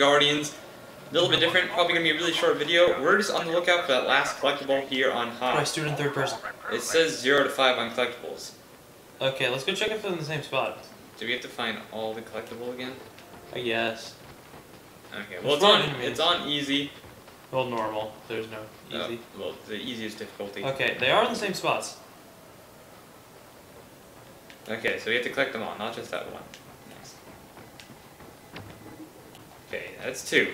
Guardians. A little bit different, probably going to be a really short video. We're just on the lookout for that last collectible here on Hoth. Right, student third person. It says 0 to 5 on collectibles. Okay, let's go check if they're in the same spot. Do we have to find all the collectible again? I guess. Okay, well it's on easy. Well, normal. There's no easy. Well, the easiest difficulty. Okay, they are in the same spots. Okay, so we have to collect them all, not just that one. Nice. Okay, that's two.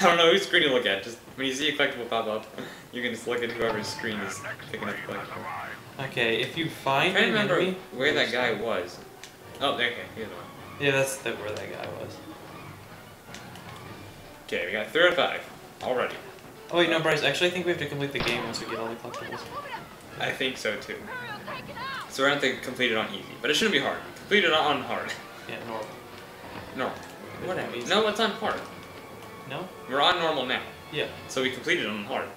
I don't know whose screen to look at. Just when you see a collectible pop up, you can just look at whoever's screen is picking up the collectible. Okay, if you find me, remember where that guy was. Oh, there. Okay, here's the one. Yeah, that's where that guy was. Okay, we got 3 out of 5 already. Oh wait, no, Bryce. Actually, I think we have to complete the game once we get all the collectibles. I think so too. So we're gonna have to complete it on easy, but it shouldn't be hard. Complete it on hard. Yeah, normal. Normal. Whatever. No, it's on hard. No? We're on normal now. Yeah. So we completed it on hard.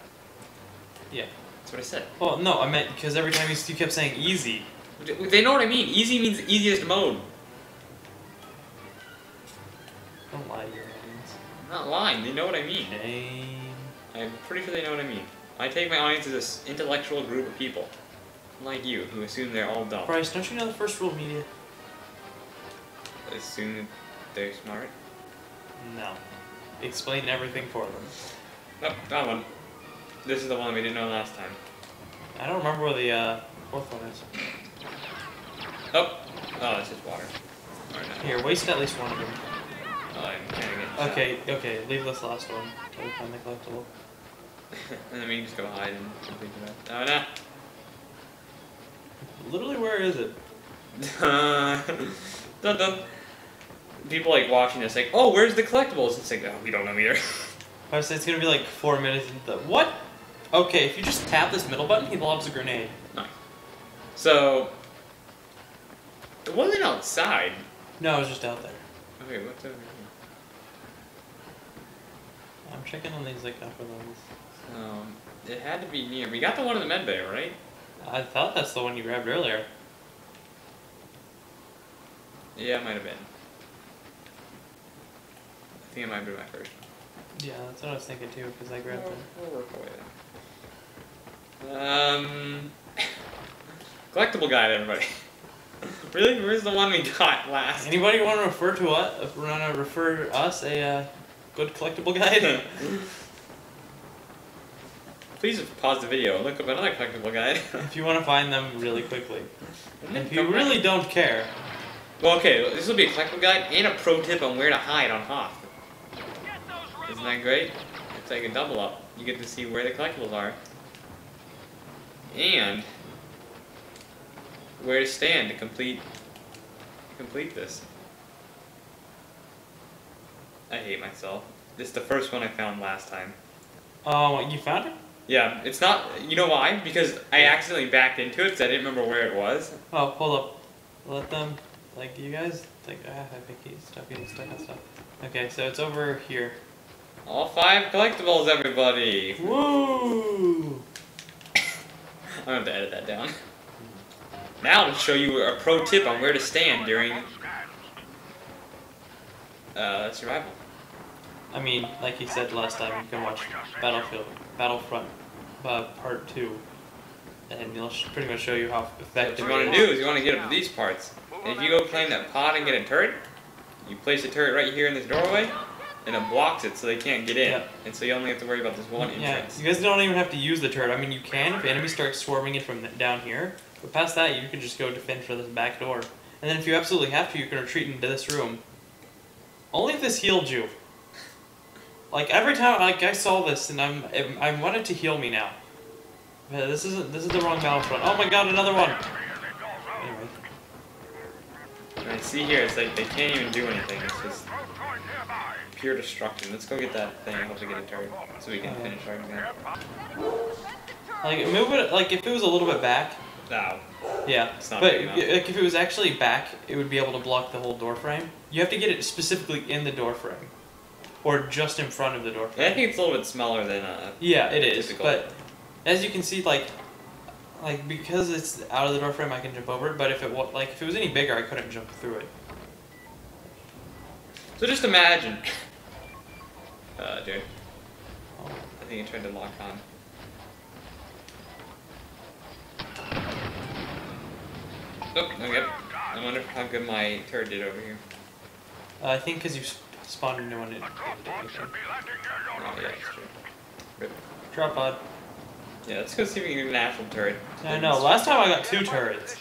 Yeah. That's what I said. Well, no, I meant because every time you kept saying easy. They know what I mean. Easy means easiest mode. Don't lie to your audience. I'm not lying. They know what I mean. Shame. I'm pretty sure they know what I mean. I take my audience as this intellectual group of people. Like you, who assume they're all dumb. Bryce, don't you know the first rule of media? Assume they're smart? No. Explain everything for them. Nope, that one. This is the one we didn't know last time. I don't remember where the fourth one is. Oh, it's just water. Right, no. Here, waste at least one of them. I'm carrying it. Okay, leave this last one. Till we find the collectible. And then we can just go hide and complete it up. Oh, no! Literally, where is it? Dun-dun. People like watching this, like, oh, where's the collectibles? It's like, oh, we don't know either. I was saying it's gonna be like 4 minutes. What? Okay, if you just tap this middle button, he lobs a grenade. Nice. So, it wasn't outside. No, it was just out there. Okay, what's over here? I'm checking on these like upper levels. It had to be near. We got the one in the med bay, right? I thought that's the one you grabbed earlier. Yeah, it might have been. I think it might be my first one. Yeah, that's what I was thinking too, because I grabbed it. We'll work our way there. Collectible guide, everybody. Really? Where's the one we got last? Anybody want to refer us a good collectible guide? Please pause the video and look up another collectible guide. If you want to find them really quickly. If you really don't care. Well, okay, this will be a collectible guide and a pro tip on where to hide on Hoth. Isn't that great? It's like a double up. You get to see where the collectibles are. And where to stand to complete this. I hate myself. This is the first one I found last time. Oh, you found it? Yeah, it's not... You know why? Because I accidentally backed into it because I didn't remember where it was. Oh, hold up. Let them... Like, you guys... Like, I think he's stuck in stuff and stuff. Okay, so it's over here. All 5 collectibles, everybody! Woo! I'm gonna have to edit that down. Now to show you a pro tip on where to stand during survival. I mean, like he said last time, you can watch Battlefront Part 2. And they'll pretty much show you how effective. What you want to do is you want to get up to these parts. And if you go claim that pod and get a turret, you place a turret right here in this doorway, and it blocks it so they can't get in. Yep. And so you only have to worry about this one entrance. Yeah, you guys don't even have to use the turret. I mean, you can if enemies start swarming it from down here. But past that, you can just go defend for this back door. And then if you absolutely have to, you can retreat into this room. Only if this healed you. Like, every time I saw this, and I wanted to heal me now. But this is the wrong Battlefront. Oh my god, another one! Anyway. I see here, it's like they can't even do anything. It's just pure destruction. Let's go get that thing. I hope we get a turret so we can finish our game. Like, move it. Like, if it was a little bit back. No. Yeah. It's not big enough. Like, if it was actually back, it would be able to block the whole door frame. You have to get it specifically in the door frame, or just in front of the door frame. Yeah, I think it's a little bit smaller than a. Yeah, it is. But as you can see, like because it's out of the door frame, I can jump over it. But if it was any bigger, I couldn't jump through it. So just imagine dude. I think he tried to lock on. Oh, no good. I wonder how good my turret did over here. I think because you spawned no one in. Drop pod. Yeah, let's go see if we can get an actual turret. I know, last time I got 2 turrets.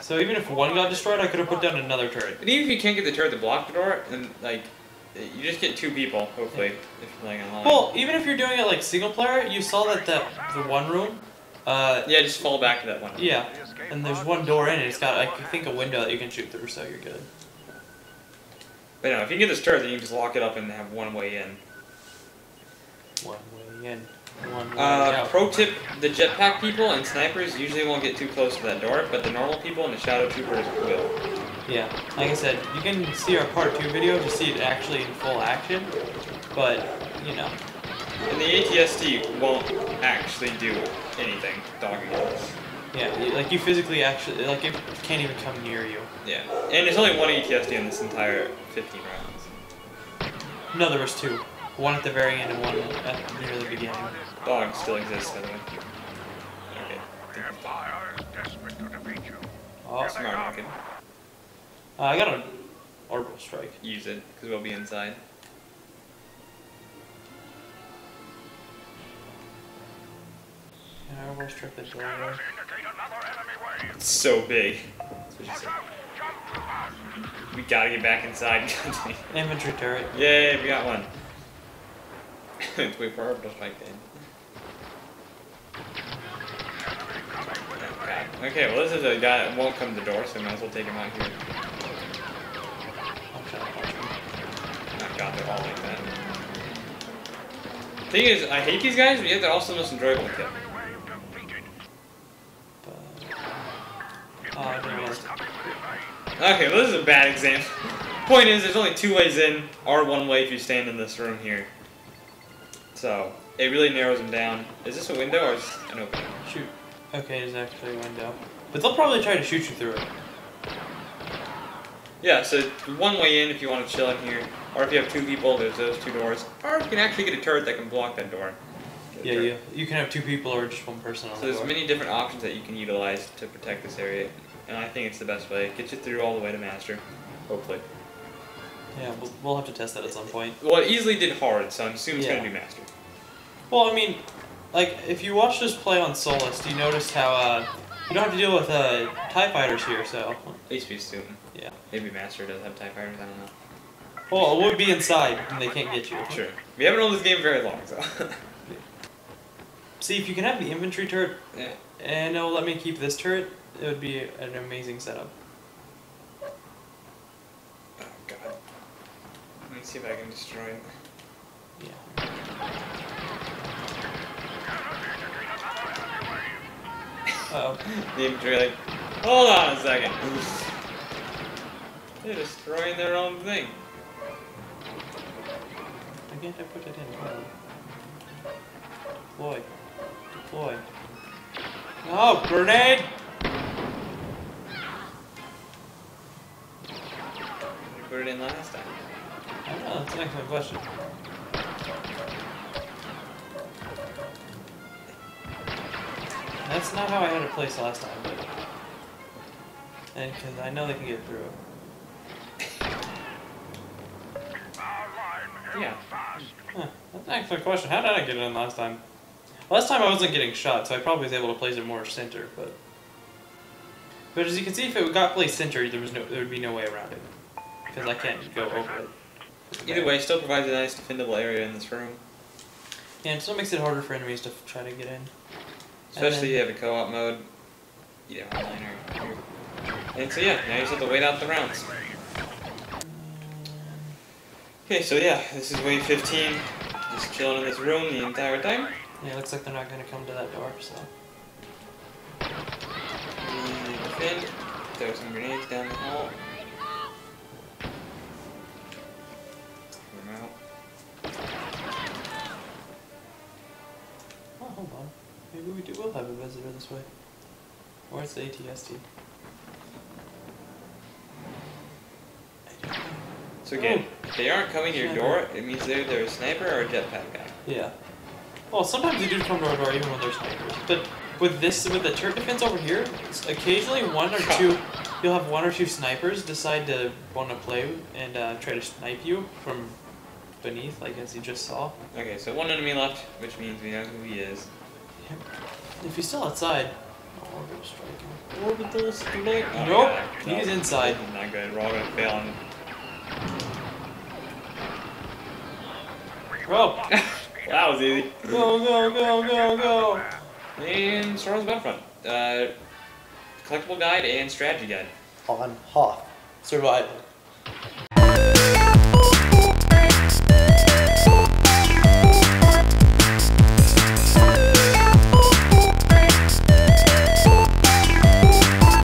So even if one got destroyed, I could have put down another turret. But even if you can't get the turret to block the door, then, like, you just get 2 people, hopefully, if you're playing online. Well, even if you're doing it, like, single player, you saw that the one room. Yeah, just fall back to that one room. Yeah, and there's one door in it. It's got, I think, a window that you can shoot through, so you're good. But no, if you get this turret, then you can just lock it up and have one way in. One way in. Pro tip, the jetpack people and snipers usually won't get too close to that door, but the normal people and the shadow troopers will. Yeah, like I said, you can see our part 2 video to see it actually in full action, but, you know. And the AT-ST won't actually do anything, dogging us. Yeah, like you physically actually, like it can't even come near you. Yeah, and there's only one AT-ST in this entire 15 rounds. No, there was 2. One at the very end and one at near the beginning. Dog still exists, by the way. Okay. Oh, smart rocket. I got an orbital strike. Use it, because we'll be inside. Yeah, orbital strike this way. It's so big. We gotta get back inside. Infantry turret. Yay, we got one. It's way far, but like that. Okay, well, this is a guy that won't come to the door, so I might as well take him out here. Oh god, they're all like that. Thing is, I hate these guys, but yet they're also the most enjoyable to kill. Okay, well, this is a bad example. Point is, there's only 2 ways in, or 1 way if you stand in this room here. So, it really narrows them down. Is this a window or is it an opening? Shoot. Okay, it is actually a window. But they'll probably try to shoot you through it. Yeah, so one way in if you want to chill in here. Or if you have 2 people, there's those 2 doors. Or you can actually get a turret that can block that door. Yeah, you can have 2 people or just 1 person on the door. So there's many different options that you can utilize to protect this area. And I think it's the best way. It gets you through all the way to master. Hopefully. Yeah, we'll have to test that at some point. Well, it easily did hard, so I'm assuming it's going to be mastered. Well, I mean, like, if you watch this play on Solus, you notice how, you don't have to deal with, TIE Fighters here, so... At least be soon. Yeah. Maybe Master does have TIE Fighters, I don't know. Well, it would be inside, and they can't get you. Sure. We haven't owned this game very long, so... See, if you can have the infantry turret, and it will let me keep this turret, it would be an amazing setup. Let's see if I can destroy it. Yeah. Uh oh. The infantry, like, hold on a second. They're destroying their own thing. Why can't I put it in? Deploy. Deploy. No, grenade! You put it in last time. I don't know, that's an excellent question. That's not how I had it placed last time, but... And because I know they can get through it. Yeah. Huh, that's an excellent question. How did I get it in last time? Last time I wasn't getting shot, so I probably was able to place it more center, but... But as you can see, if it got placed center, there would be no way around it. Because I can't go over it. Either way, it still provides a nice defendable area in this room. Yeah, and it still makes it harder for enemies to try to get in. Especially if you have a co-op mode, you know, online or... And so yeah, now you just have to wait out the rounds. Okay, so yeah, this is wave 15. Just chilling in this room the entire time. Yeah, it looks like they're not going to come to that door, so... And defend. Throw some grenades down the hall. Hold on. Maybe we'll have a visitor this way. Or it's the AT-ST. So again, if they aren't coming to your door, it means they're either a sniper or a jetpack guy. Yeah. Well, sometimes they do come to our door even when they're snipers. But with this, with the turret defense over here, occasionally one or two, you'll have one or two snipers decide to want to play and try to snipe you from beneath, like as you just saw. Okay, so one enemy left, which means we know who he is. Yep. If he's still outside, orbital strike. Orbital strike. Nope, he's inside. Not good. We're all gonna fail on him. Well, that was easy. Go, go, go, go, go. And Star Wars Battlefront. Collectible guide and strategy guide. On Hoth. Survival.